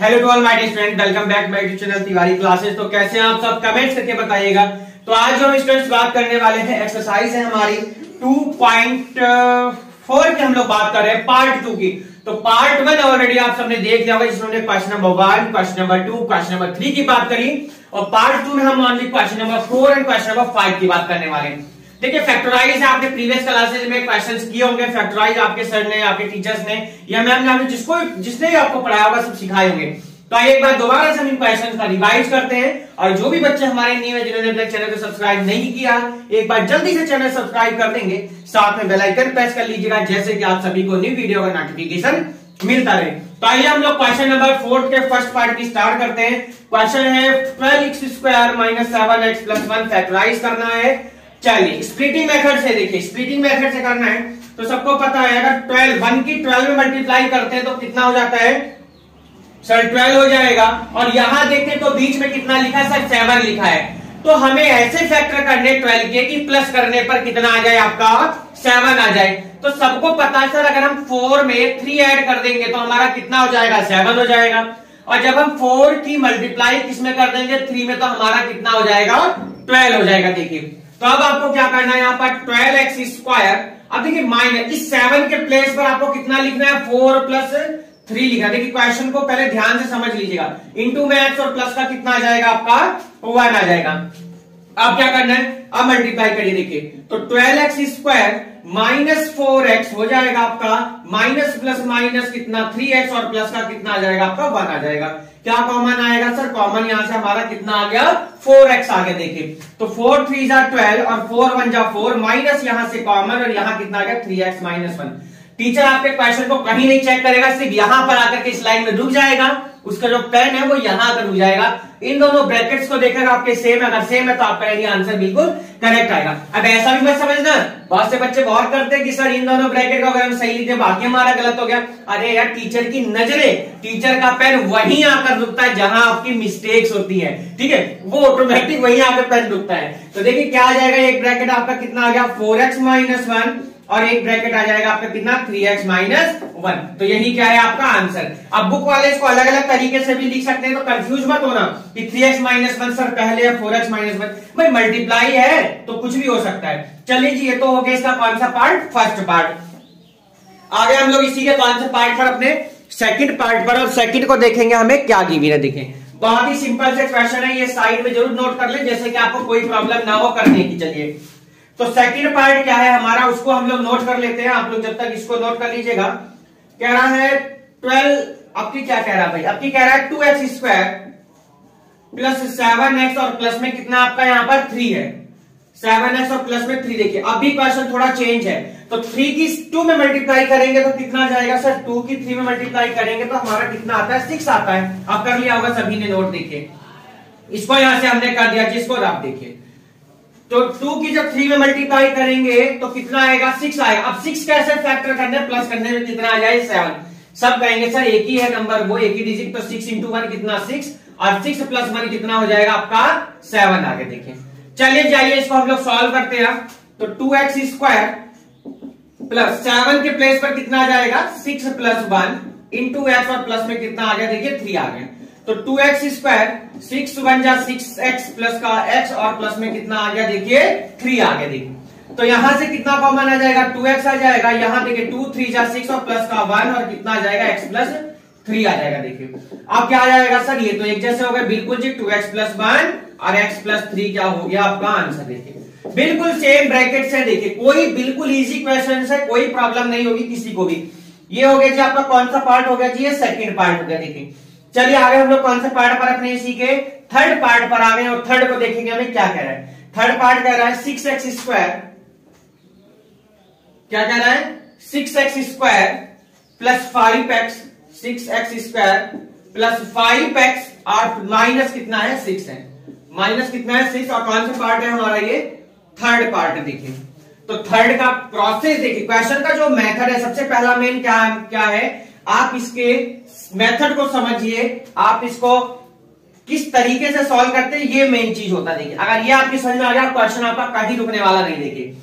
Hello to all my dear student, welcome back my YouTube channel Tiwari classes. तो कैसे हैं आप सब, कमेंट्स करके बताइएगा। तो आज जो हम स्टूडेंट्स बात करने वाले हैं, एक्सरसाइज है हमारी 2.4 की, हम लोग बात कर रहे हैं पार्ट 2 की। तो पार्ट 1 ऑलरेडी आप सबने देख लिया होगा, जिसमें हमने question number 1, question number 2, question number 3 की बात करी। और पार्ट 2 में हम only question number 4 and question number 5 की बात करने वाले हैं। देखिए फैक्टराइज आपने प्रीवियस क्लासेस में क्वेश्चंस किए होंगे। फैक्टराइज आपके सर ने, आपके टीचर्स ने या मैम ने, आपने जिसने भी आपको पढ़ाया होगा सब सिखाए होंगे। तो आइए एक बार दोबारा से हम इन क्वेश्चंस का रिवाइज करते हैं। और जो भी बच्चे हमारे न्यू है, जिन्होंने अपने चैनल को सब्सक्राइब नहीं किया, एक बार जल्दी से चैनल सब्सक्राइब कर देंगे, साथ में बेल आइकन प्रेस कर लीजिएगा, जैसे कि आप सभी को न्यू वीडियो का नोटिफिकेशन मिलता रहे। तो आइए हम लोग क्वेश्चन नंबर 4 के फर्स्ट पार्ट की स्टार्ट करते हैं। क्वेश्चन है 12x2 - 7x + 1 फैक्टराइज करना है। चलिए स्प्लिटिंग मेथड से, देखिए स्प्लिटिंग मेथड से करना है। तो सबको पता है अगर 12 1 की 12 में मल्टीप्लाई करते हैं तो कितना हो जाता है सर, 12 हो जाएगा। और यहां देखें तो बीच में कितना लिखा सर, 7 लिखा है। तो हमें ऐसे फैक्टर करने 12 के कि प्लस करने पर कितना आ जाए आपका, 7 आ जाए। तो सबको पता है सर अगर हम 4 में 3 ऐड कर देंगे तो हमारा कितना हो जाएगा, 7 हो जाएगा। और जब हम 4 की मल्टीप्लाई किसमें कर देंगे, 3 में, तो हमारा कितना हो जाएगा, 12 हो जाएगा। देखिए तो अब आपको क्या करना है, यहाँ पर 12x स्क्वायर, अब देखिए माइनस इस 7 के प्लेस पर आपको कितना लिखना है, 4 + 3 लिखा। देखिए क्वेश्चन को पहले ध्यान से समझ लीजिएगा, इंटू मैथ्स और प्लस का कितना आ जाएगा आपका, 1 आ जाएगा। अब क्या करना है, अब मल्टीप्लाई करिए। देखिए तो 12x स्क्वायर - 4x हो जाएगा आपका, माइनस प्लस माइनस कितना 3x और प्लस का कितना आ जाएगा आपका, 1 आ जाएगा। क्या कॉमन आएगा सर, कॉमन यहाँ से हमारा कितना आ गया, 4x आ गया। देखिए तो 4 3 12 और 4 1 4, माइनस यहाँ से कॉमन और यहाँ कितना आ गया, 3x - 1। टीचर आपके क्वेश्चन को कहीं नहीं चेक करेगा, सिर्फ यहाँ पर आकर के इस लाइन में रुक जाएगा, उसका जो पेन है वो यहाँ आकर रुक जाएगा। इन दोनों ब्रैकेट्स को देखेगा आपके सेम, अगर सेम है तो आपका ये आंसर बिल्कुल करेक्ट आएगा। अब ऐसा भी मत समझना, बहुत से बच्चे गौर करते हैं कि सर इन दोनों ब्रैकेट को अगर हम सही लिखे बाकी हमारा गलत हो गया। अरे यार, टीचर की नजरें, टीचर का पेन वहीं आकर रुकता है जहां आपकी मिस्टेक्स होती है, ठीक है, वो ऑटोमेटिक वहीं आकर पेन रुकता है। तो देखिए क्या आ जाएगा, एक ब्रैकेट आपका कितना आ गया, 4x - 1, और एक ब्रैकेट आ जाएगा आपका कितना, 3x - 1। तो यही क्या है आपका आंसर। अब बुक वाले इसको अलग अलग तरीके से भी लिख सकते हैं, तो कंफ्यूज मत होना कि 3x - 1 सर पहले या 4x - 1। भाई मल्टीप्लाई है तो कुछ भी हो सकता है। चलिए जी, ये तो हो गया इसका कौन सा पार्ट, फर्स्ट पार्ट। आगे हम लोग इसी के कौन सा पार्ट पर, अपने सेकंड पार्ट पर। और सेकंड को देखेंगे हमें क्या गिवन है। देखें बहुत ही सिंपल से क्वेश्चन है, ये साइड में जरूर नोट कर ले, जैसे कि आपको कोई प्रॉब्लम ना हो करने की। चलिए तो सेकंड पार्ट क्या है हमारा, उसको हम लोग नोट कर लेते हैं। आप लोग जब तक इसको नोट कर लीजिएगा, कह रहा है 12 आपकी क्या कह रहा है भाई, आपकी कह रहा है 2x स्क्वायर + 7x और प्लस में कितना आपका यहाँ पर 3 है, 7x और प्लस में 3। देखिए अब भी क्वेश्चन थोड़ा चेंज है, तो 3 की 2 में मल्टीप्लाई करेंगे तो कितना जाएगा सर, 2 की 3 में मल्टीप्लाई करेंगे तो हमारा कितना आता है, 6 आता है। आप कर लिया होगा सभी ने नोट। देखिए इसको यहां से हमने कर दिया, जिसको आप देखिए तो 2 की जब 3 में मल्टीप्लाई करेंगे तो कितना आएगा, 6 आएगा। अब 6 कैसे फैक्टर करने, प्लस करने में कितना आ जाए, 7। सब कहेंगे सर एक ही है नंबर, वो एक ही डिजिट, तो 6 × 1 कितना, 6, और 6 + 1 कितना हो जाएगा आपका, 7 आगे। देखिए चलिए जाइए इसको हम लोग सॉल्व करते हैं। तो 2x स्क्वायर + 7 के प्लेस पर कितना आ जाएगा, 6 + 1 × x और प्लस में कितना आ गया, देखिए 3 आ गया। तो 2x स्क्वायर 6 × 1 = 6x का x और प्लस में कितना आ गया, देखिए 3 आ गया। देखिए तो यहां से कितना कॉमन आ जाएगा, 2x आ जाएगा। यहां देखिए 2 × 3 = 6 और प्लस का 1 और कितना आ जाएगा, x + 3 आ जाएगा। देखिए अब क्या आ जाएगा सर, ये तो एक जैसे हो गए बिल्कुल जी, 2x + 1 और x + 3 क्या हो गया आपका आंसर। देखिए बिल्कुल सेम ब्रैकेट है। देखिए कोई बिल्कुल इजी क्वेश्चन है, कोई प्रॉब्लम नहीं होगी किसी को भी। ये हो गया जी आपका कौन सा पार्ट हो गया जी, ये सेकेंड पार्ट हो गया। देखिए चलिए आगे हम लोग कौन से पार्ट पर, अपने इसी के थर्ड पार्ट पर आ गए। और थर्ड को देखेंगे हमें क्या कह रहा है। थर्ड पार्ट कह रहा है 6x स्क्वायर, क्या कह रहा है, 6x square + 5x, 6x square + 5x और माइनस कितना है, 6 है, माइनस कितना है, 6। और कौन सा पार्ट है हमारा, ये थर्ड पार्ट। देखिए तो थर्ड का प्रोसेस, देखिए क्वेश्चन का जो मेथड है, सबसे पहला मेन क्या है, आप इसके मेथड को समझिए, आप इसको किस तरीके से सॉल्व करते हैं, ये मेन चीज होता है। देखिए अगर ये आपकी समझ में आ गया, क्वेश्चन आपका कहीं रुकने वाला नहीं। देखिए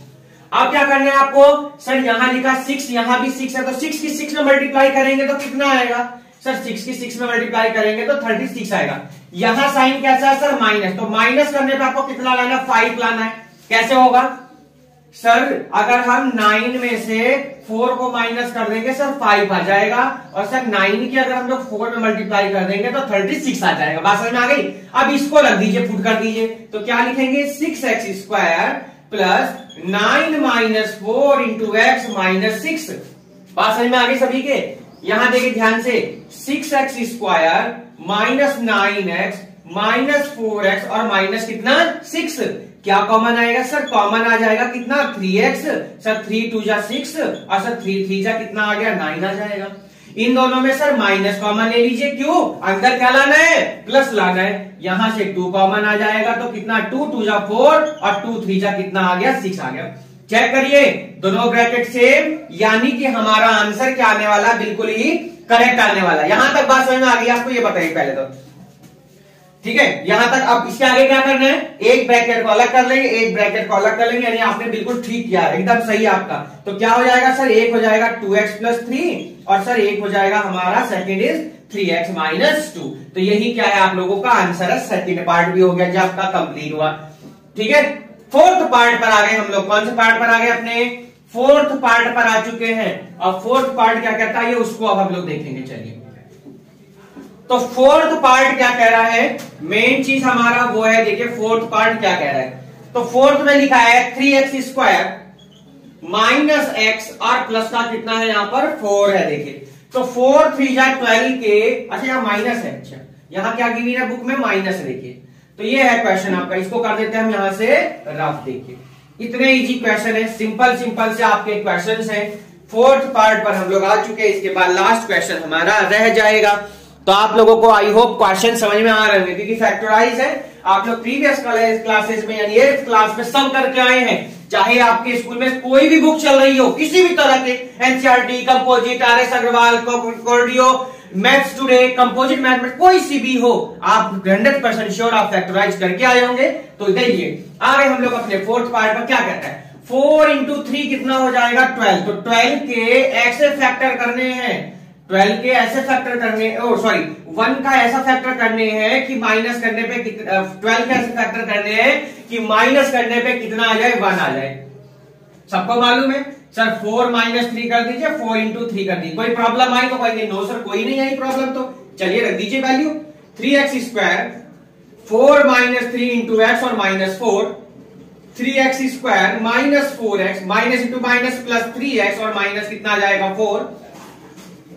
आप क्या करना है आपको, सर यहां लिखा 6, यहां भी 6 है, तो 6 की 6 में मल्टीप्लाई करेंगे तो कितना आएगा, सर 6 की 6 में मल्टीप्लाई करेंगे तो 36 आएगा। यहां साइन कैसा है सर? माइनस। तो माइनस करने पर आपको कितना लाना है? 5 लाना है। कैसे होगा सर? अगर हम 9 में से 4 को माइनस कर देंगे सर 5 आ जाएगा, और सर 9 की अगर हम लोग 4 में मल्टीप्लाई कर देंगे तो 36 आ जाएगा। बात समझ में आ गई? अब इसको रख दीजिए, पुट कर दीजिए, तो क्या लिखेंगे? 6x² plus 9 - 4 into x -6। बात समझ में आ गई सभी के? यहां देखिए ध्यान से, 6x² minus 9x minus 4x और माइनस कितना 6, क्या कॉमन आएगा सर? कॉमन आ जाएगा कितना 3x। सर 3 2 जा 6 और सर 3 3 जा कितना आ गया 9 आ जाएगा। इन दोनों में सर माइनस कॉमन ले लीजिए, क्यों? अंदर क्या लाना है? प्लस लाना है। यहां से 2 कॉमन आ जाएगा तो कितना 2 2 जा 4 और 2 3 जा कितना आ गया 6 आ गया। चेक करिए दोनों ब्रैकेट सेम, यानी कि हमारा आंसर क्या आने वाला? बिल्कुल ही करेक्ट आने वाला। यहां तक बात समझ में आ गई आपको? ये बताइए पहले तो, ठीक है, यहां तक। अब इसके आगे क्या करना है? एक ब्रैकेट को अलग कर लेंगे, एक ब्रैकेट को अलग कर लेंगे, यानी आपने बिल्कुल ठीक किया, एकदम सही आपका। तो क्या हो जाएगा सर? एक हो जाएगा 2x + 3 और सर एक हो जाएगा हमारा सेकेंड इज 3x - 2। तो यही क्या है आप लोगों का आंसर है। सेकेंड पार्ट भी हो गया जो आपका कंप्लीट हुआ, ठीक है। फोर्थ पार्ट पर आ गए हम लोग। कौन से पार्ट पर आ गए? अपने फोर्थ पार्ट पर आ चुके हैं। अब फोर्थ पार्ट क्या कहता है उसको अब हम लोग देखेंगे। चलिए, तो फोर्थ पार्ट क्या कह रहा है? मेन चीज हमारा वो है, देखिए फोर्थ पार्ट क्या कह रहा है। तो फोर्थ में लिखा है 3x² माइनस x और प्लस का कितना है यहाँ पर 4 है। देखिए तो 4 3 जा 12 के, अच्छा यहाँ माइनस है, अच्छा यहाँ क्या गिवन है बुक में? माइनस। देखिए तो ये है क्वेश्चन आपका, इसको कर देते हैं हम यहां से रफ। देखिए इतने इजी क्वेश्चन है, सिंपल सिंपल से आपके क्वेश्चन है। फोर्थ पार्ट पर हम लोग आ चुके हैं, इसके बाद लास्ट क्वेश्चन हमारा रह जाएगा। तो आप लोगों को आई होप क्वेश्चन समझ में आ रहे होंगे, क्योंकि फैक्टराइज है। आप लोग प्रीवियस क्लासेस में यानी 8th क्लास में सब करके आए हैं, चाहे आपके स्कूल में कोई भी बुक चल रही हो, किसी भी तरह के, NCERT, composite, RS Agarwal, maths today, composite mathematics, कोई सी भी हो, आप 100% श्योर आप फैक्टराइज करके आए होंगे। तो देखिए आ गए हम लोग अपने फोर्थ पार्ट पर। क्या कहता है? 4 × 3 कितना हो जाएगा 12। तो 12 के ऐसे फैक्टर करने हैं, 12 के ऐसे फैक्टर करने, सॉरी 1 का ऐसा फैक्टर करने हैं कि माइनस करने पे 12 का ऐसा फैक्टर करने हैं कि माइनस करने पे कितना आ जाए 1 आ जाए। सबको मालूम है सर। 4 - 3 कर दीजिए, 4 × 3 कर दीजिए। कोई प्रॉब्लम आई तो कहेंगे नो सर कोई नहीं आई प्रॉब्लम, तो चलिए रख दीजिए वैल्यू। 3x² 4 - 3 इंटू एक्स और -4, 3x² -4x - प्लस 3x और माइनस कितना आ जाएगा 4।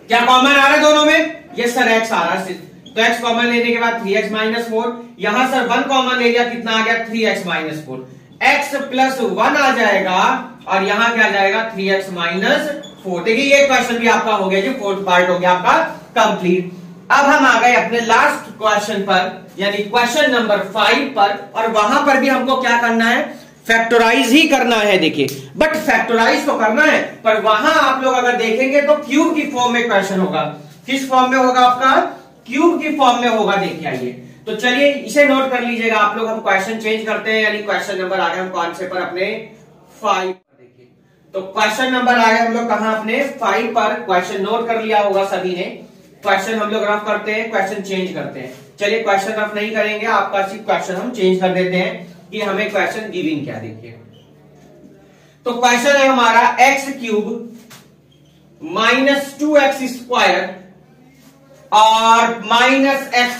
क्या कॉमन आ रहा है दोनों में? ये सर x आ रहा है। तो x कॉमन लेने के बाद 3x - 4, यहां सर 1 कॉमन ले लिया, कितना आ गया 3x - 4। x प्लस 1 आ जाएगा और यहां क्या आ जाएगा 3x - 4। देखिए ये क्वेश्चन भी आपका हो गया जो फोर्थ पार्ट हो गया आपका कंप्लीट। अब हम आ गए अपने लास्ट क्वेश्चन पर, यानी क्वेश्चन नंबर 5 पर, और वहां पर भी हमको क्या करना है? फैक्टराइज ही करना है। देखिए बट फैक्टराइज तो करना है, पर वहां आप लोग अगर देखेंगे तो क्यूब की फॉर्म में क्वेश्चन होगा। किस फॉर्म में होगा आपका? क्यूब की फॉर्म में होगा। देखिए आइए, तो चलिए इसे नोट कर लीजिएगा आप लोग। हम क्वेश्चन चेंज करते हैं, यानी क्वेश्चन नंबर आ गए हम कौन से पर? अपने 5 पर। देखिए तो क्वेश्चन नंबर आ गए हम लोग कहा? अपने 5 पर। क्वेश्चन नोट कर लिया होगा सभी ने। क्वेश्चन हम लोग रफ करते हैं, क्वेश्चन चेंज करते हैं। चलिए क्वेश्चन रफ नहीं करेंगे आपका, सिर्फ क्वेश्चन हम चेंज कर देते हैं कि हमें क्वेश्चन गिविंग क्या। देखिए तो क्वेश्चन है हमारा x³ - 2x² और -x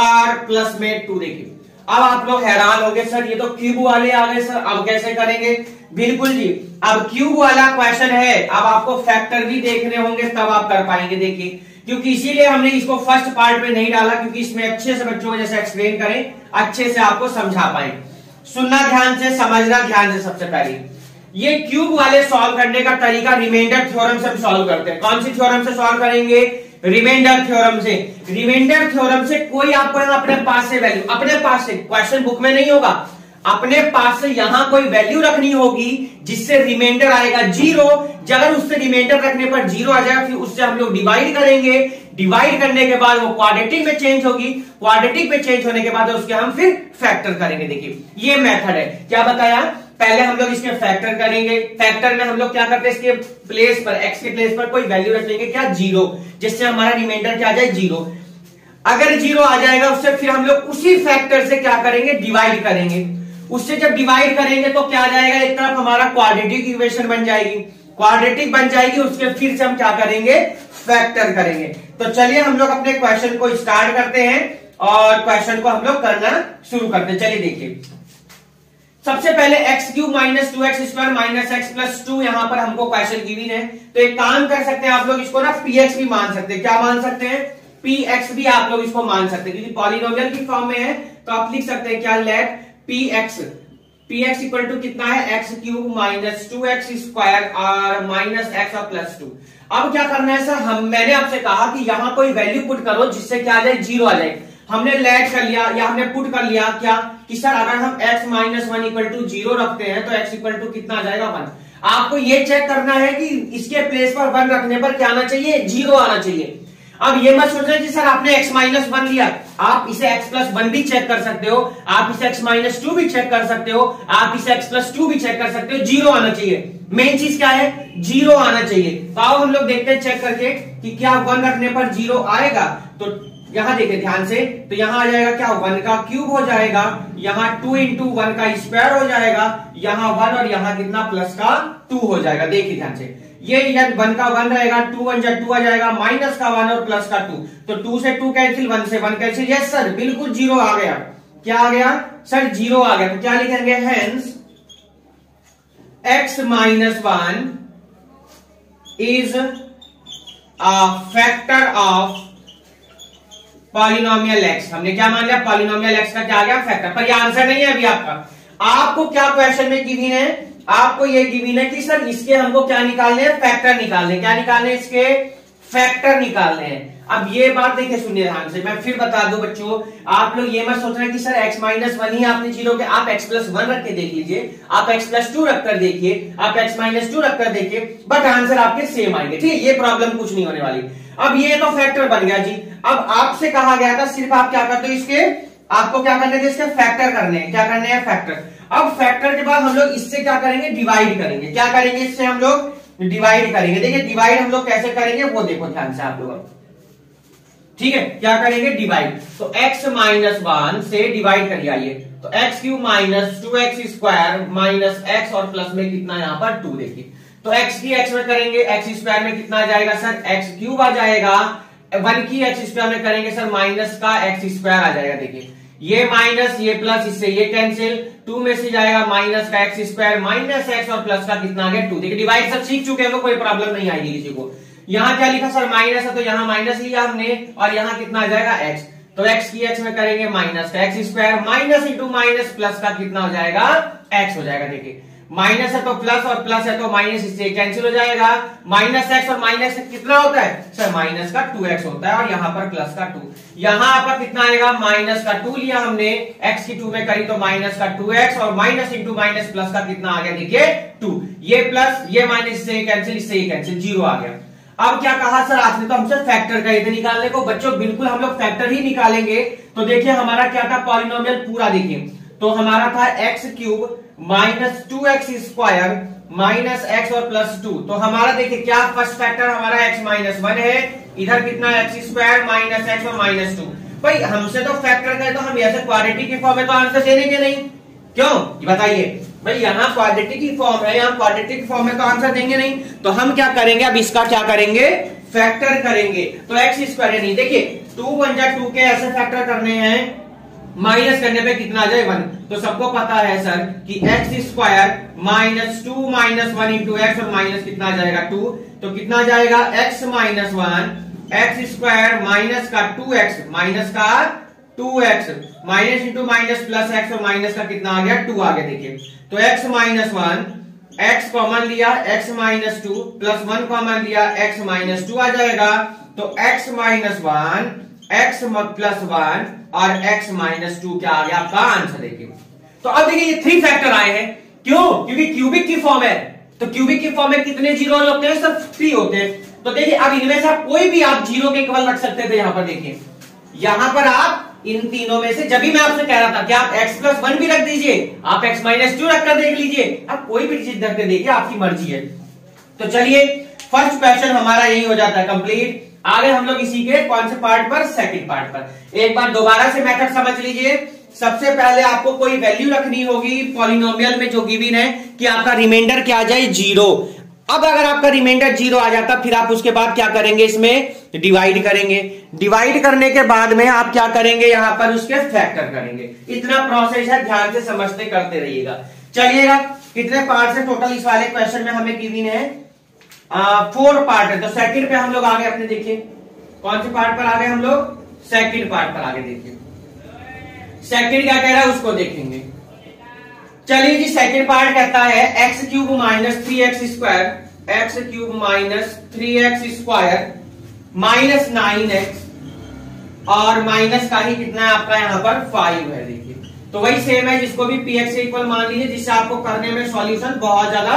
और प्लस में 2। देखिए अब आप लोग हैरान हो गए सर ये तो क्यूब वाले आ गए सर, अब कैसे करेंगे? बिल्कुल जी, अब क्यूब वाला क्वेश्चन है, अब आपको फैक्टर भी देखने होंगे तब आप कर पाएंगे। देखिए क्योंकि इसीलिए हमने इसको फर्स्ट पार्ट में नहीं डाला, क्योंकि इसमें अच्छे से बच्चों को जैसे एक्सप्लेन करें, अच्छे से आपको समझा पाए। सुनना ध्यान से, समझना ध्यान से। सबसे पहले ये क्यूब वाले सॉल्व करने का तरीका रिमाइंडर थ्योरम से हम सॉल्व करते हैं। कौन सी थ्योरम से सॉल्व करेंगे? रिमाइंडर थ्योरम से। रिमाइंडर थ्योरम से कोई आपको अपने पास से वैल्यू, अपने पास से क्वेश्चन बुक में नहीं होगा, अपने पास से यहां कोई वैल्यू रखनी होगी जिससे रिमाइंडर आएगा 0। अगर उससे रिमाइंडर रखने पर 0 आ जाएगा, फिर उससे हम लोग डिवाइड करेंगे। डिवाइड करने के बाद वो क्वाड्रेटिक में चेंज होगी, क्वाड्रेटिक में चेंज होने के बाद उसके हम फिर फैक्टर करेंगे। देखिए ये मेथड है। क्या बताया? पहले हम लोग इसमें फैक्टर करेंगे। फैक्टर में हम लोग क्या करते हैं, इसके प्लेस पर, एक्स के प्लेस पर कोई वैल्यू रख लेंगे क्या, जीरो, जिससे हमारा रिमाइंडर क्या आ जाए, जीरो। अगर जीरो आ जाएगा उससे फिर हम लोग उसी फैक्टर से क्या करेंगे, डिवाइड करेंगे। उससे जब डिवाइड करेंगे तो क्या आ जाएगा, एक तरफ हमारा क्वाड्रेटिक इक्वेशन बन जाएगी, क्वाड्रेटिक बन जाएगी, उसके फिर से हम क्या करेंगे, फैक्टर करेंगे। तो चलिए हम लोग अपने क्वेश्चन को स्टार्ट करते हैं और क्वेश्चन को हम लोग करना शुरू करते हैं। चलिए देखिए, सबसे पहले x cube minus two x square minus x plus two, यहां पर हमको क्वेश्चन गिवन है। तो एक काम कर सकते हैं आप लोग, इसको ना पीएक्स भी मान सकते हैं। क्या मान सकते हैं, पीएक्स भी आप लोग इसको मान सकते हैं, क्योंकि पॉलिनोमियल की फॉर्म में है। तो आप लिख सकते हैं क्या, let p x, p x equal to कितना है, x cube minus two x square और माइनस एक्स और प्लस टू। अब क्या करना है सर, मैंने आपसे कहा कि यहां कोई वैल्यू पुट करो जिससे क्या आ जाए, जीरो आ जाए। हमने लेट कर लिया या हमने पुट कर लिया क्या कि सर अगर हम x minus one equal to zero रखते हैं तो x इक्वल टू कितना आ जाएगा, वन। आपको ये चेक करना है कि इसके प्लेस पर वन रखने पर क्या आना चाहिए, जीरो आना चाहिए। अब ये मत सोचना कि सर आपने x माइनस वन लिया, आप इसे x प्लस वन भी चेक कर सकते हो, आप इसे x माइनस टू भी चेक कर सकते हो, आप इसे x प्लस टू भी चेक कर सकते हो, जीरो आना चाहिए। मेन चीज क्या है, जीरो आना चाहिए। तो आओ हम लोग देखते हैं चेक करके कि क्या वन रखने पर जीरो आएगा। तो यहां देखिए ध्यान से, तो यहां आ जाएगा क्या, वन का क्यूब हो जाएगा, यहां टू इंटू वन का स्क्वायर हो जाएगा, यहां वन और यहां कितना प्लस का टू हो जाएगा। देखिए ध्यान से, ये वन का वन रहेगा, टू वन या टू आ जाएगा, माइनस का वन और प्लस का टू, तो टू से टू कैंसिल, वन से वन कैंसिल। यस सर, बिल्कुल जीरो आ गया। क्या आ गया सर, जीरो आ गया। तो क्या लिखेंगे, hence x minus one is a factor of polynomial x. हमने क्या मान लिया, पॉलिनोमियल एक्स का क्या आ गया, फैक्टर। पर ये आंसर नहीं है अभी आपका। आपको क्या क्वेश्चन में गिवन है, आपको ये गिवन है कि सर इसके हमको क्या निकालने हैं, फैक्टर निकालने। क्या निकालने हैं, इसके फैक्टर निकालने हैं। अब ये बात देखिए, सुनिए ध्यान से, मैं फिर बता दूं बच्चों, आप लोग ये मत सोच रहे कि सर एक्स माइनस वन ही आपने जीरो के, आप एक्स प्लस वन रख के देख लीजिए, आप एक्स प्लस टू रख कर देखिए, आप एक्स माइनस टू रख कर देखिए, बट आंसर आपके सेम आएंगे। ठीक है, ये प्रॉब्लम कुछ नहीं होने वाली। अब ये तो फैक्टर बन गया जी। अब आपसे कहा गया था सिर्फ आप क्या करते हो, इसके आपको क्या करने थे, इसके फैक्टर करने हैं। क्या करने हैं, फैक्टर। अब फैक्टर के बाद हम लोग इससे क्या करेंगे, डिवाइड करेंगे। क्या करेंगे, इससे हम लोग डिवाइड करेंगे। देखिए डिवाइड हम लोग कैसे करेंगे वो देखो ध्यान से आप लोग, ठीक है, क्या करेंगे डिवाइड। तो एक्स माइनस वन से डिवाइड कर आइए, तो x cube minus two x square minus x और प्लस में कितना यहाँ पर टू। देखिए तो x की x में करेंगे, एक्स स्क्वायर में कितना आ जाएगा सर, x क्यूब आ जाएगा। वन की x स्क्वायर में करेंगे सर, माइनस का x स्क्वायर आ जाएगा। देखिए ये माइनस ये प्लस, इससे ये कैंसिल, टू में से जाएगा माइनस का एक्स स्क्वायर माइनस एक्स और प्लस का कितना आ गया, टू। देखिए डिवाइड सब सीख चुके हैं तो कोई प्रॉब्लम नहीं आएगी किसी को। यहाँ क्या लिखा सर, माइनस है, तो यहाँ माइनस लिया हमने और यहाँ कितना आ जाएगा x। तो x की x में करेंगे माइनस का x square minus into minus plus का कितना हो जाएगा, x हो जाएगा। देखिए माइनस है तो प्लस और प्लस है तो माइनस, इससे कैंसिल हो जाएगा। माइनस एक्स और माइनस कितना होता है सर, माइनस का टू एक्स होता है और यहाँ पर प्लस का टू। यहाँ पर कितना आएगा, माइनस का टू लिया हमने, एक्स की टू में करी तो माइनस का टू एक्स और माइनस इंटू माइनस प्लस का कितना आ गया, देखिए टू। ये प्लस ये माइनस, इससे कैंसिल, इससे कैंसिल, जीरो आ गया। अब क्या कहा सर आपने, तो हमसे फैक्टर का इधर निकालने को। बच्चों बिल्कुल हम लोग फैक्टर ही निकालेंगे। तो देखिए हमारा क्या था, पॉलिनोमियल पूरा देखिए, तो हमारा था x cube minus two x square minus x और प्लस टू। तो हमारा देखिए क्या, फर्स्ट फैक्टर हमारा एक्स माइनस वन है, इधर कितना एक्स स्क्वायर माइनस एक्स और माइनस टू। भाई हमसे तो फैक्टर का है तो हम ऐसे क्वाड्रेटिक की फॉर्म है तो आंसर दे देंगे नहीं, क्यों बताइए भाई। यहाँ क्वाड्रेटिक की फॉर्म है, यहाँ क्वाड्रेटिक की फॉर्म है तो आंसर देंगे नहीं। तो हम क्या करेंगे, अब इसका क्या करेंगे, फैक्टर करेंगे। तो एक्स स्क्वायर नहीं, देखिए टू वन या टू के ऐसे फैक्टर करने हैं, माइनस करने पे कितना आ जाए, वन। तो सबको पता है सर कि x square minus two minus one into x और माइनस कितना आ जाएगा, टू। तो कितना जाएगा, x minus one x square minus का टू एक्स माइनस का two x minus into minus plus x और माइनस का कितना आ गया, टू आ गया। देखिए तो x minus one, x common लिया, x minus two plus one common लिया, एक्स माइनस टू आ जाएगा। तो x minus one x plus one और x माइनस टू क्या आ गया आपका आंसर। देखिए तो अब देखिए ये थ्री फैक्टर आए हैं, क्यों, क्योंकि क्यूबिक की फॉर्म है। तो क्यूबिक की फॉर्म में कितने जीरो होते हैं, सब थ्री होते हैं। तो देखिए अब इनमें से कोई भी आप जीरो के इक्वल रख सकते थे। यहां पर देखिए, यहां पर आप इन तीनों में से, जब भी मैं आपसे कह रहा था कि आप x+1 भी रख दीजिए, आप x-2 रखकर देख लीजिए, आप कोई भी चीज रख के देखिए, आपकी मर्जी है। तो चलिए फर्स्ट क्वेश्चन हमारा यही हो जाता है कंप्लीट। आगे हम लोग इसी के कौन से पार्ट पर, सेकंड पार्ट पर। एक बार दोबारा से मेथड समझ लीजिए। सबसे पहले आपको कोई वैल्यू रखनी होगी पॉलिनोमियल में जो गिवन है कि आपका रिमाइंडर क्या आ जाए, जीरो। अब अगर आपका रिमाइंडर जीरो आ जाता फिर आप उसके बाद क्या करेंगे, इसमें डिवाइड करेंगे। डिवाइड करने के बाद में आप क्या करेंगे, यहां पर उसके फैक्टर करेंगे। इतना प्रोसेस है, ध्यान से समझते करते रहिएगा। चलिएगा, कितने पार्ट से टोटल इस वाले क्वेश्चन में हमें गिवन है, 4 पार्ट है। तो सेकंड पे हम लोग आगे अपने देखिए कौन से पार्ट पर आगे हम लोग, सेकंड पार्ट पर आगे देखिए। सेकंड क्या कह रहा है उसको देखेंगे। चलिए जी, सेकंड पार्ट कहता है x cube minus 3x square, x cube minus 3x square minus 9x और माइनस का ही कितना है आपका यहाँ पर 5 है। देखिए तो वही सेम है, जिसको भी पी एक्स इक्वल मान लीजिए, जिससे आपको करने में सॉल्यूशन बहुत ज्यादा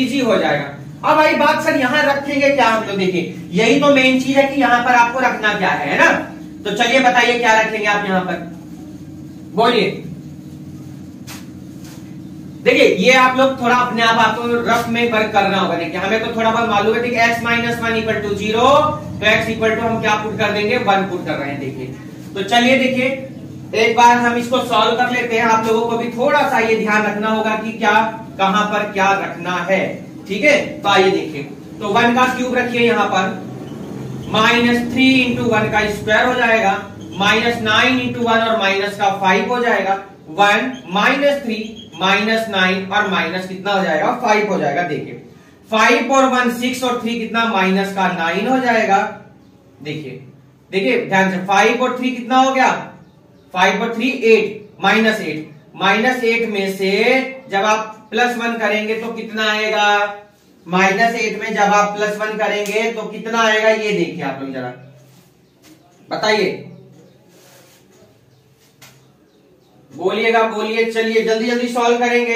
इजी हो जाएगा। अब भाई बात सर यहाँ रखेंगे क्या हम लोग, देखिए यही तो मेन चीज है कि यहाँ पर आपको रखना क्या है ना। तो चलिए बताइए क्या रखेंगे आप यहाँ पर, बोलिए। देखिए ये आप लोग थोड़ा अपने आप आपको रफ में वर्क करना होगा। देखिए हमें तो थोड़ा बहुत मालूम है, ठीक है, x-1 = 0 तो x इक्वल टू हम क्या पुट कर देंगे, 1 पुट कर रहे हैं। देखिए तो चलिए देखिए एक बार हम इसको सॉल्व कर लेते हैं। आप लोगों को भी थोड़ा सा ये ध्यान रखना होगा कि क्या कहां पर क्या रखना है, ठीक है। तो आइए देखिए, तो 1 का क्यूब रखिए यहाँ पर, -3 × 1 का स्क्वायर हो जाएगा, -9 × 1 और माइनस का 5 हो जाएगा, 1 -3 -9 और माइनस कितना हो जाएगा, 5 हो जाएगा। देखिए 5 और 1 6 और 3 कितना, माइनस का 9 हो जाएगा। देखिए देखिए ध्यान से, 5 और 3 कितना हो गया, 5 और 3 8, -8 में से जब आप +1 करेंगे तो कितना आएगा, -8 में जब आप +1 करेंगे तो कितना आएगा, ये देखिए आप लोग जरा बताइए, बोलिएगा बोलिए। चलिए जल्दी जल्दी सॉल्व करेंगे।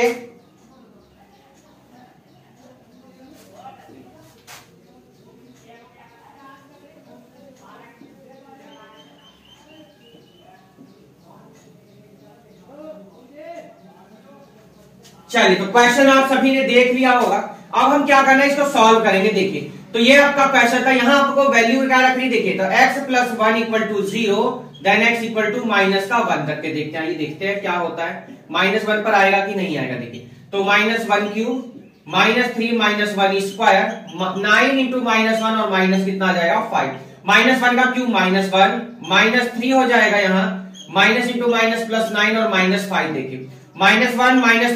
चलिए तो क्वेश्चन आप सभी ने देख लिया होगा। अब हम क्या करना है, इसको सॉल्व करेंगे। देखिए तो ये आपका क्वेश्चन था, यहाँ आपको वैल्यू क्या रखनी, देखिए तो x+1 = 0 देन x = -1 रख के देखते हैं, ये देखते हैं क्या होता है, -1 पर आएगा कि नहीं आएगा। देखिए तो -1 क्यूब -3 -1 स्क्वायर 9 × -1 और माइनस कितना आ जाएगा, 5, -1 का क्यूब -1 -3 हो जाएगा, यहाँ -(-) -+9 और -5। देखिए -1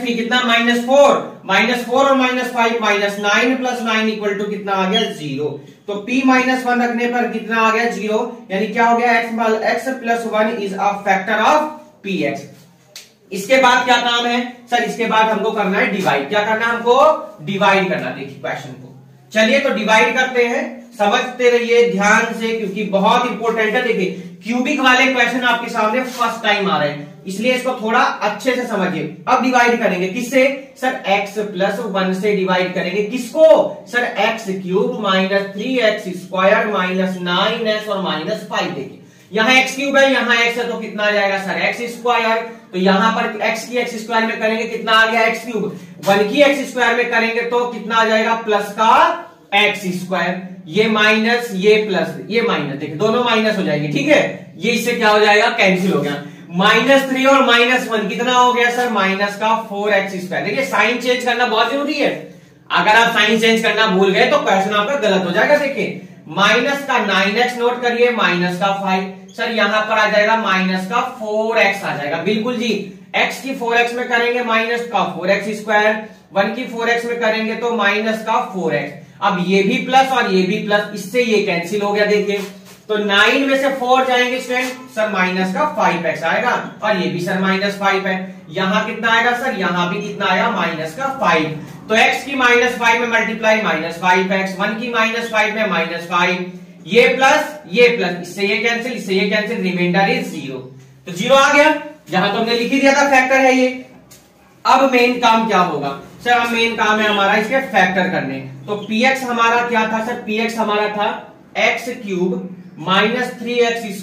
-3 कितना, -4, -4 और -5 -9 + 9 इक्वल टू कितना आ गया, 0। तो p-1 रखने पर कितना आ गया, 0, यानी क्या हो गया, x+1 is a factor of px। इसके बाद क्या काम है सर, इसके बाद हमको करना है डिवाइड। क्या करना है हमको, डिवाइड करना। देखिए क्वेश्चन को, चलिए तो डिवाइड करते हैं। समझते रहिए ध्यान से, क्योंकि बहुत इंपॉर्टेंट है। देखिए क्यूबिक वाले क्वेश्चन आपके सामने फर्स्ट टाइम आ रहे हैं, इसलिए इसको थोड़ा अच्छे से समझिए। अब डिवाइड करेंगे किससे सर, x+1 से डिवाइड करेंगे। किसको सर, x³ - 3x² -9x और -5। देखिए यहाँ x³ है, यहाँ x है, तो कितना आ जाएगा सर, x²। तो यहाँ पर x की x² में करेंगे कितना आ गया, x³ 1 की x² में करेंगे तो कितना आ जाएगा, प्लस का x², ये माइनस ये प्लस ये माइनस, देखिए दोनों माइनस हो जाएंगे, ठीक है। ये इससे क्या हो जाएगा, कैंसिल हो गया। -3 और -1 कितना हो गया सर, -4x²। देखिए साइन चेंज करना बहुत जरूरी है, अगर आप साइन चेंज करना भूल गए तो क्वेश्चन आपका गलत हो जाएगा। देखिए माइनस का 9x नोट करिए, -5 सर यहाँ पर आ जाएगा, -4x आ जाएगा, बिल्कुल जी। x की 4x में करेंगे -4x², 1 की 4x में करेंगे तो -4x। अब ये भी प्लस और ये भी प्लस, इससे ये कैंसिल हो गया। देखिए तो 9 में से 4 जाएंगे स्टूडेंट, सर -5x आएगा, और ये भी सर -5 है। यहाँ कितना आएगा सर, यहाँ भी कितना आएगा, -5। तो x की -5 में मल्टीप्लाई -5x, 1 की -5 में -5, ये प्लस इससे ये कैंसिल, इससे ये कैंसिल, रिमाइंडर इज 0। तो 0 आ गया, यहाँ तो हमने लिख ही दिया था, फैक्टर है ये। अब मेन काम क्या होगा सर, अब मेन काम है हमारा इसके फैक्टर करने। तो px हमारा क्या था सर, px हमारा था x³ - 3x²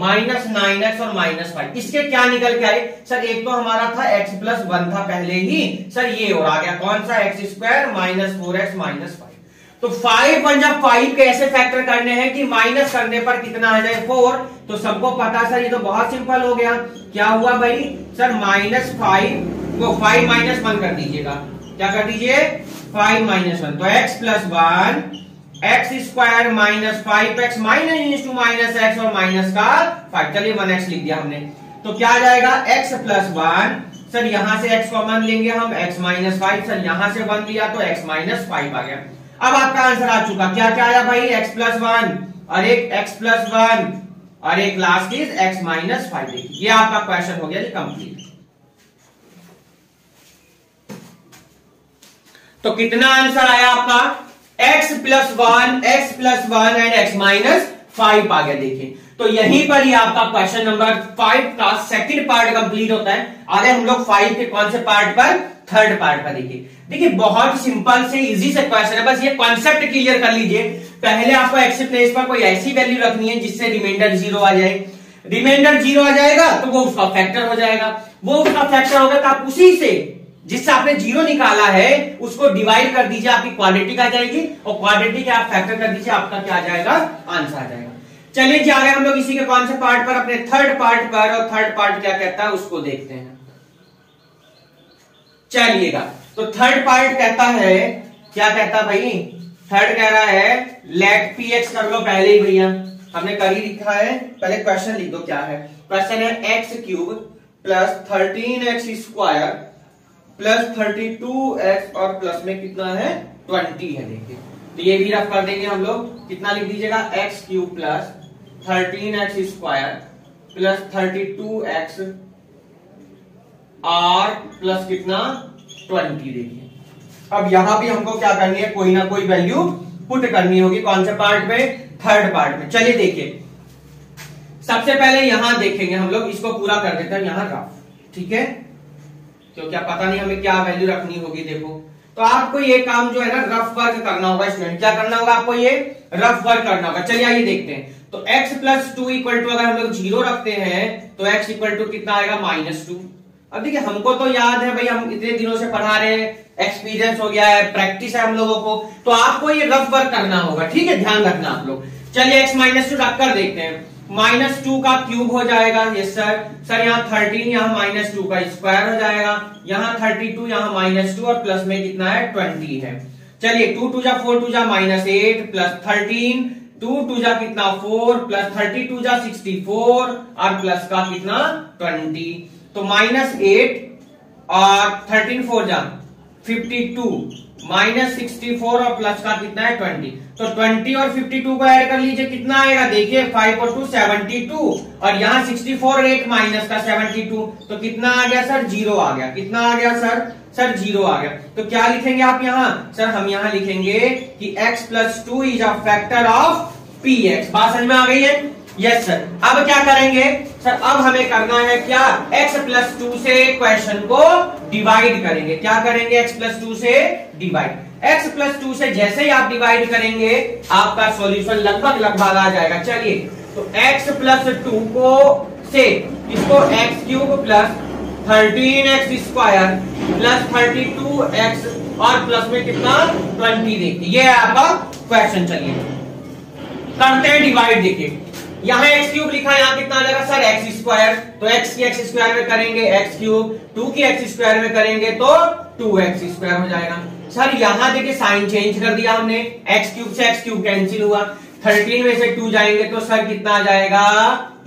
-9x और -5 इसके क्या निकल के आए सर, एक तो हमारा था x प्लस 1 था पहले ही सर, ये और आ गया कौन सा एक्स स्क्वायर -4x -5। तो 5 बन जा 5 कैसे फैक्टर करने हैं कि माइनस करने पर कितना आ जाए 4। तो सबको पता सर ये तो बहुत सिंपल हो गया। क्या हुआ भाई सर, -5 को 5 -1 कर दीजिएगा, क्या कर दीजिए 5 -1। तो x plus 1 x square -5x -(-x) और माइनस का 5, चलिए 1x लिख दिया हमने। तो क्या आ जाएगा x प्लस 1 सर, यहां से x कॉमन लेंगे हम, x -5 सर यहां से 1 लिया तो x -5 आ गया। अब आपका आंसर आ चुका, क्या क्या आया भाई x प्लस 1 और एक x प्लस 1 और एक लास्ट इज x -5। ये आपका क्वेश्चन हो गया कंप्लीट। तो कितना आंसर आया आपका x प्लस 1 एंड x -5 आ गया। देखिए तो यहीं पर ही आपका क्वेश्चन नंबर 5 का सेकंड पार्ट कंप्लीट होता है। आगे हम लोग 5 के कौन से पार्ट पर, थर्ड पार्ट पर देखिए बहुत सिंपल से इजी से क्वेश्चन है, बस ये कॉन्सेप्ट क्लियर कर लीजिए। पहले आपको एक्स के प्लेस पर कोई ऐसी वैल्यू रखनी है जिससे रिमाइंडर 0 आ जाए। रिमाइंडर 0 आ जाएगा तो वो उसका फैक्टर हो जाएगा, वो उसका फैक्टर होगा तो आप उसी से जिससे आपने 0 निकाला है उसको डिवाइड कर दीजिए, आपकी क्वाड्रेटिक आ जाएगी और क्वाड्रेटिक आप फैक्टर कर दीजिए, आपका क्या आ जाएगा आंसर आ जाएगा। चलिए जा रहे हैं हम लोग इसी के कौन से पार्ट पर, अपने थर्ड पार्ट पर, और थर्ड पार्ट क्या कहता है उसको देखते हैं। चलिएगा तो थर्ड पार्ट कहता है, क्या कहता भाई थर्ड कह रहा है लेट पी एक्स कर लो पहले ही भैया, हमने कर ही लिखा है, पहले क्वेश्चन लिख दो क्या है। क्वेश्चन है x cube plus 13x square plus 32x और प्लस में कितना है 20 है। देखिए तो ये भी रफ कर देंगे हम लोग, कितना लिख दीजिएगा x cube plus 13x square plus 32x और प्लस कितना 20। देखिए अब यहां भी हमको क्या करनी है, कोई ना कोई वैल्यू पुट करनी होगी, कौन से पार्ट में, थर्ड पार्ट में। चलिए देखिए सबसे पहले यहां देखेंगे हम लोग, इसको पूरा कर देते हैं यहां का, ठीक है, क्योंकि आप पता नहीं हमें क्या वैल्यू रखनी होगी। देखो तो आपको ये काम जो है ना रफ वर्क करना होगा स्टूडेंट, क्या करना होगा आपको, ये रफ वर्क करना होगा। चलिए आइए देखते हैं। तो एक्स प्लस 2 इक्वल टू अगर हम लोग 0 रखते हैं तो एक्स इक्वल टू कितना आएगा -2। अब देखिए हमको तो याद है भाई, हम इतने दिनों से पढ़ा रहे हैं, एक्सपीरियंस हो गया है, प्रैक्टिस है हम लोगों को, तो आपको ये रफ वर्क करना होगा, ठीक है, ध्यान रखना आप लोग। चलिए एक्स -2 रख कर देखते हैं, -2 का क्यूब हो जाएगा, यस सर, सर यहाँ 13 यहाँ -2 का स्क्वायर हो जाएगा, यहाँ 32 यहाँ -2 और प्लस में कितना है 20 है। चलिए 2 जा 4 जा -8 प्लस 13 2 जा कितना 4 प्लस 32 जा 64 और प्लस का कितना 20। तो -8 और 13 4 जा 52 -64 और प्लस का कितना है 20। तो 20 और 52 को ऐड कर लीजिए, कितना आएगा देखिए 5 और 2 72 और यहाँ 64 और 8 माइनस का 72। तो कितना आ गया सर 0 आ गया, कितना आ गया सर, 0 आ गया। तो क्या लिखेंगे आप यहाँ सर, हम यहाँ लिखेंगे कि x plus 2 is a factor of p x. बात समझ में आ गई है, यस सर। अब क्या करेंगे सर, अब हमें करना है क्या, x प्लस 2 से क्वेश्चन को डिवाइड करेंगे। क्या करेंगे x प्लस 2 से डिवाइड, x प्लस 2 से जैसे ही आप डिवाइड करेंगे आपका सॉल्यूशन लगभग आ जाएगा। चलिए तो x प्लस 2 को से इसको x cube plus 13x square plus 32x और प्लस में कितना 20। देखिए ये आपका क्वेश्चन, चलिए करते हैं डिवाइड। देखिए यहाँ एक्स क्यूब लिखा है, यहाँ कितना आ जाएगा सर एक्स स्क्वायर, तो एक्स की एक्स स्क्वायर में करेंगे एक्स क्यूब, 2 की एक्स स्क्वायर में करेंगे तो 2x स्क्वायर हो जाएगा। सर यहाँ देखिए साइन चेंज कर दिया हमने, एक्स क्यूब से एक्स क्यूब कैंसिल हुआ, 13 में से 2 जाएंगे तो सर कितना आ जाएगा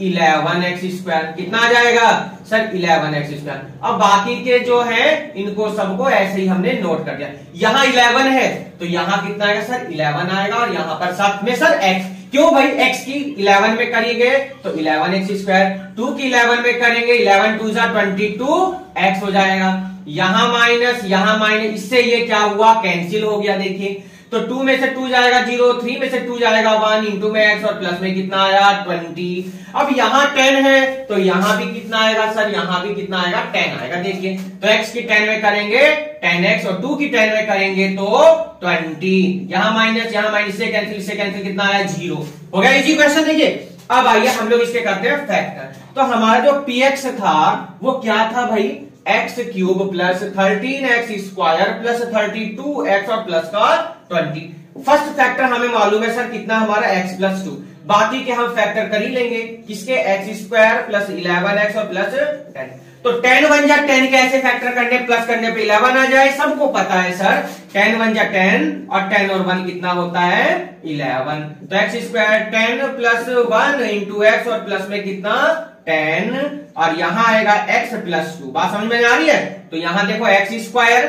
11x स्क्वायर, कितना आ जाएगा सर 11x स्क्वायर। अब बाकी के जो है इनको सबको ऐसे ही हमने नोट कर दिया, यहाँ 11 है तो यहाँ कितना आएगा सर 11 आएगा और यहाँ पर साथ में सर एक्स, क्यों भाई x की 11 में करेंगे तो 11x स्क्वायर, 2 की 11 में करेंगे 11 2 जा 22x हो जाएगा, यहाँ माइनस इससे ये क्या हुआ कैंसिल हो गया। देखिए तो 2 में से 2 जाएगा 0, 3 में से 2 जाएगा 1 इंटू में एक्स और प्लस में कितना आया 20। अब यहाँ 10 है तो यहाँ भी कितना आएगा सर, यहाँ भी कितना आएगा 10 आएगा। देखिए तो x की 10 में करेंगे 10x और 2 की 10 में करेंगे तो 20, यहाँ माइनस से कैंसिल कितना आया 0 हो गया। इजी क्वेश्चन देखिए, अब आइए हम लोग इसके करते हैं फैक्टर। तो हमारा जो px था वो क्या था भाई, x cube plus 13x square plus 32x और प्लस का 20। फर्स्ट फैक्टर हमें मालूम है सर कितना हमारा x प्लस 2, बाकी के हम फैक्टर कर ही लेंगे किसके, एक्स स्क्वायर प्लस 11x और प्लस 10। तो 10 × 10 के ऐसे फैक्टर करने प्लस करने पे 11 आ जाए, सबको पता है सर 10 × 10 और 10 और 1 कितना होता है 11। तो एक्स स्क्वायर 10 + 1 इंटू एक्स और प्लस में कितना 10 और यहां आएगा x + 2। बात समझ में आ रही है। तो यहां देखो एक्स स्क्वायर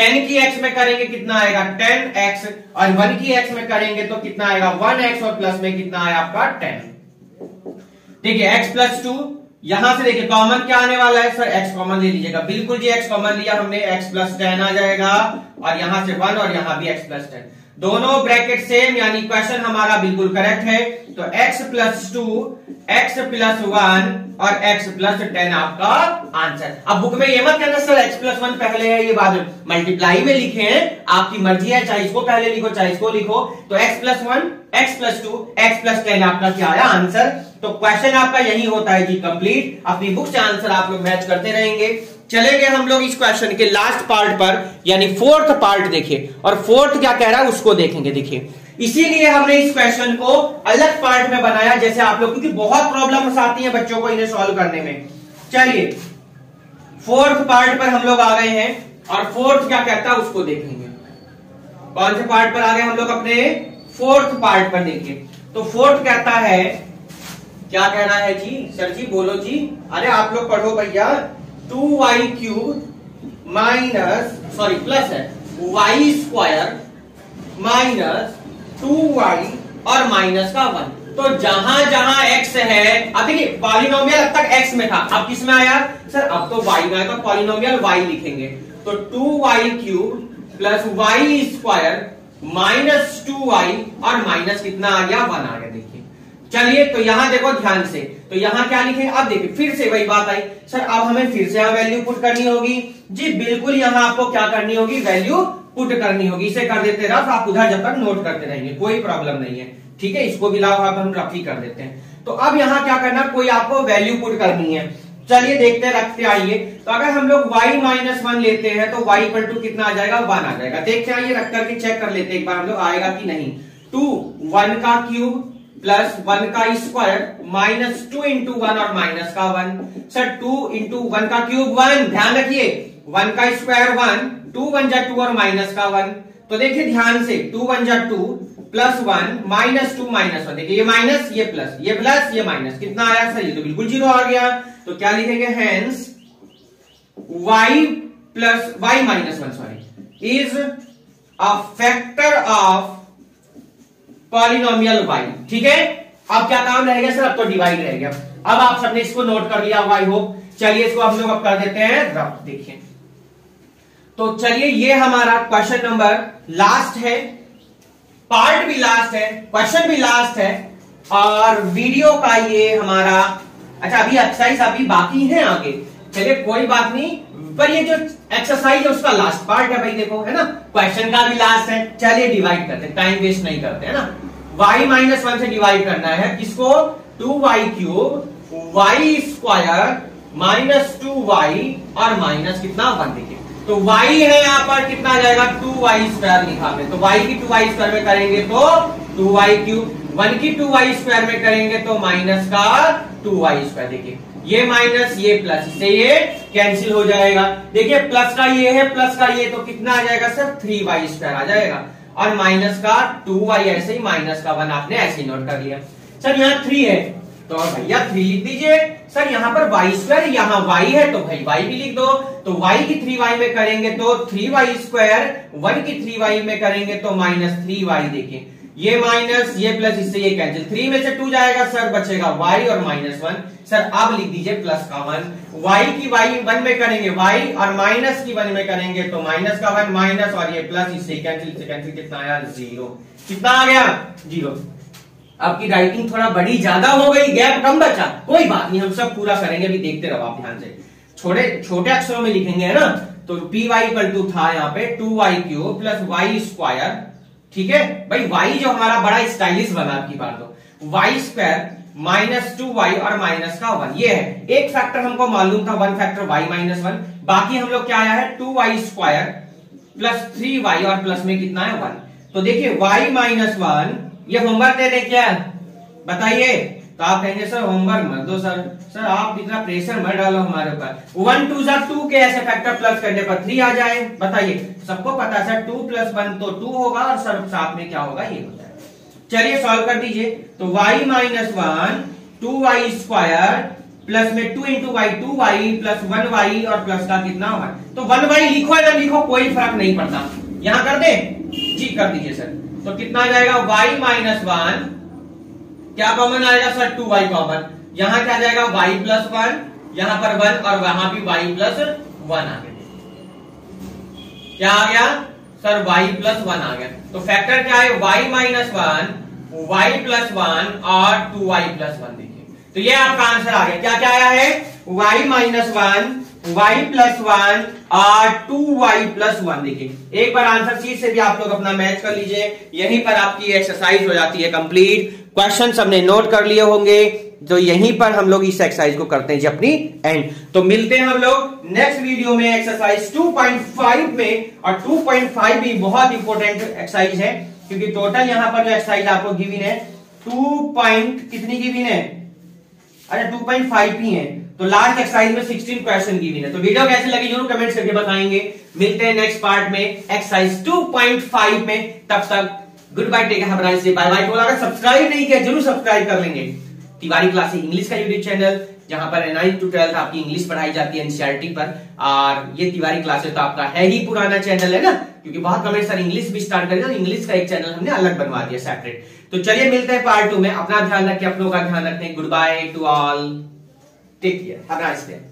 10 की x में करेंगे कितना आएगा 10x और 1 की x में करेंगे तो कितना आएगा 1x और प्लस में कितना आया आपका 10। ठीक है x + 2, यहां से देखिए कॉमन क्या आने वाला है सर, x कॉमन ले लीजिएगा, बिल्कुल जी x कॉमन लिया हमने, x + 10 आ जाएगा और यहां से 1 और यहां भी x + 10, दोनों ब्रैकेट सेम यानी क्वेश्चन हमारा बिल्कुल करेक्ट है। तो x + 2, x + 1 और x + 10 आपका आंसर। अब बुक में ये मत कहना सर x + 1 पहले है ये बाद में, मल्टीप्लाई में लिखे हैं, आपकी मर्जी है, चाहे इसको पहले लिखो चाहे इसको लिखो। तो x + 1, x + 2, x + 10 आपका क्या आया आंसर। तो क्वेश्चन आपका यही होता है जी कंप्लीट। अपनी बुक से आंसर आप लोग मैच करते रहेंगे। चले गए हम लोग इस क्वेश्चन के लास्ट पार्ट पर यानी फोर्थ पार्ट देखिए, और फोर्थ क्या कह रहा है उसको देखेंगे। देखिए इसीलिए हमने इस क्वेश्चन को अलग पार्ट में बनाया जैसे आप लोग, क्योंकि बहुत प्रॉब्लम्स आती हैं बच्चों को इन्हें सॉल्व करने में। चलिए फोर्थ पार्ट पर हम लोग आ गए हैं और फोर्थ क्या कहता है उसको देखेंगे। कौन से पार्ट पर आ गए हम लोग अपने, फोर्थ पार्ट पर। देखिए तो फोर्थ कहता है, क्या कहना है जी सर जी, बोलो जी, अरे आप लोग पढ़ो भैया। 2y³ प्लस है y² -2y और माइनस का 1। तो जहां जहां x है, अब देखिए पॉलिनोमियल अब तक x में था, अब किस में आया सर, अब तो y में आया तो पॉलिनोमियल y लिखेंगे। तो 2y³ प्लस y² -2y और माइनस कितना आ गया 1 आ गया। देखिए चलिए तो यहां देखो ध्यान से, तो यहां क्या लिखे, अब देखिए फिर से वही बात आई सर, अब हमें फिर से यहां वैल्यू पुट करनी होगी। जी बिल्कुल, यहां आपको क्या करनी होगी, वैल्यू पुट करनी होगी। इसे कर देते रफ, आप उधर जब तक नोट करते रहेंगे, कोई प्रॉब्लम नहीं है। ठीक है, इसको भी लाओ, अब हम रफ ही कर देते हैं। तो अब यहां क्या करना, कोई आपको वैल्यू पुट करनी है। चलिए देखते रखते आइए। तो अगर हम लोग y-1 लेते हैं तो y = कितना आ जाएगा 1 आ जाएगा। देखते आइए, रख करके चेक कर लेते हैं एक बार हम लोग आएगा कि नहीं। 2 1³ प्लस 1² -2 इंटू 1 और माइनस का 1। सर 2 × 1³ 1, ध्यान रखिए 1² 1, 2 × 1 2 और माइनस का 1। तो देखिए ध्यान से 2 × 1 2 प्लस 1 -2 -1, देखिए ये माइनस ये प्लस ये प्लस ये माइनस, कितना आया सर, ये तो बिल्कुल जीरो आ गया। तो क्या लिखेंगे, hence y−1 is a factor of polynomial y। ठीक है, अब क्या काम रहेगा सर, अब तो डिवाइड रहेगा। अब आप सबने इसको नोट कर लिया हुआ आई होप। चलिए इसको हम लोग अब कर देते हैं रफ। देखिए तो चलिए ये हमारा क्वेश्चन नंबर लास्ट है, पार्ट भी लास्ट है, क्वेश्चन भी लास्ट है और वीडियो का ये हमारा, अच्छा अभी एक्सरसाइज अभी बाकी है आगे, चलिए कोई बात नहीं, पर ये जो एक्सरसाइज है उसका लास्ट पार्ट है भाई। देखो है ना, क्वेश्चन का भी लास्ट है। चलिए डिवाइड करते हैं, टाइम वेस्ट नहीं करते, है ना। y-1 से डिवाइड करना है किसको, 2y³ y² -2y और माइनस कितना 1। देखिए तो y है यहाँ पर, कितना आ जाएगा 2y² लिखा है। तो y की 2y² में करेंगे तो 2y³, 1 की 2y² में करेंगे तो माइनस का 2y²। देखिए ये माइनस ये प्लस, इससे ये कैंसिल हो जाएगा। देखिए प्लस का ये है प्लस का ये, तो कितना आ जाएगा सर 3y² आ जाएगा और माइनस का 2y, ऐसे ही माइनस का 1 आपने ऐसे ही नोट कर लिया। सर यहाँ 3 है तो भैया 3 लिख दीजिए। सर यहाँ पर y² यहाँ y है तो भाई y भी लिख दो। तो y की 3y में करेंगे तो 3y², 1 की 3y में करेंगे तो -3y। देखिए ये माइनस ये प्लस, इससे ये कैंसिल, 3 में से 2 जाएगा सर, बचेगा y और -1। सर अब लिख दीजिए प्लस का 1, y की 1 में करेंगे y और माइनस की 1 में करेंगे तो माइनस का 1 माइनस और ये प्लस, इससे कैंसिल कितना आया 0, कितना आ गया 0। आपकी राइटिंग थोड़ा बड़ी ज्यादा हो गई, गैप कम बचा, कोई बात नहीं, हम सब पूरा करेंगे। अभी देखते रहो आप ध्यान से, छोटे छोटे अक्षरों में लिखेंगे है ना। तो py = था यहाँ पे 2y³ प्लस y²। ठीक है भाई, y जो हमारा बड़ा स्टाइलिश बना आपकी बार, तो y² -2y और माइनस का 1, ये है। एक फैक्टर हमको मालूम था, वन फैक्टर y माइनस 1, बाकी हम लोग क्या आया है 2y² प्लस 3y और प्लस में कितना है 1। तो देखिए y माइनस 1, ये होमवर्क दे दे क्या बताइए? तो आप कहेंगे सर होमवर्क मत दो सर, सर आप इतना प्रेशर मत डालो हमारे ऊपर। 1 × 2 के ऐसे फैक्टर प्लस करने पर 3 आ जाए, बताइए? सबको पता है सर 2 + 1 तो 2 होगा और सर साथ में क्या होगा ये होता है। चलिए सॉल्व कर दीजिए। तो y माइनस 1 2y² प्लस में 2 × y 2y प्लस 1y और प्लस का कितना है तो 1y लिखो या लिखो कोई फर्क नहीं पड़ता। यहां कर दे जी, कर दीजिए सर। तो कितना जाएगा y माइनस 1, क्या कॉमन आएगा सर 2y कॉमन, यहां क्या जाएगा y प्लस 1, यहां पर 1 और वहां भी y प्लस 1 आ गया। क्या आ गया सर y प्लस 1 आ गया। तो फैक्टर क्या है y माइनस 1 y प्लस 1 और 2y प्लस 1। देखिए तो ये आपका आंसर आ गया। क्या क्या आया है y माइनस 1 y प्लस 1 और 2y प्लस 1। देखिए एक बार आंसर शीट से भी आप लोग अपना मैच कर लीजिए, यहीं पर आपकी एक्सरसाइज हो जाती है कंप्लीट। क्वेश्चन सबने नोट कर लिए होंगे, तो यहीं पर हम लोग इस एक्सरसाइज को करते हैं जी अपनी एंड। तो मिलते हैं हम लोग नेक्स्ट वीडियो में एक्सरसाइज 2.5 में, और 2.5 भी बहुत इंपॉर्टेंट एक्सरसाइज है क्योंकि टोटल यहां पर जो एक्सरसाइज आपको गिवन है 2. कितनी गिवन है, अरे 2.5 ही है। तो लास्ट एक्सरसाइज में 16 क्वेश्चन गिवन है। तो वीडियो कैसे लगी जरूर कमेंट करके बताएंगे। मिलते हैं नेक्स्ट पार्ट में एक्सरसाइज 2.5 में। तब तक गुड बाय, टेक केयर, से बाय बाय। अगर सब्सक्राइब नहीं किया जरूर सब्सक्राइब कर लेंगे। तिवारी क्लासेस इंग्लिश का यूट्यूब चैनल, जहां पर 9 to 12 आपकी इंग्लिश पढ़ाई जाती है एनसीईआरटी पर। और ये तिवारी क्लासेस तो आपका है ही पुराना चैनल है ना, क्योंकि बहुत कमेंट सर इंग्लिश भी स्टार्ट करें और इंग्लिश का एक चैनल हमने अलग बनवा दिया सेपरेट। तो चलिए मिलते हैं पार्ट 2 में। अपना ध्यान रखें, अपनों का ध्यान रखें। Good bye to all, take care, have a nice day.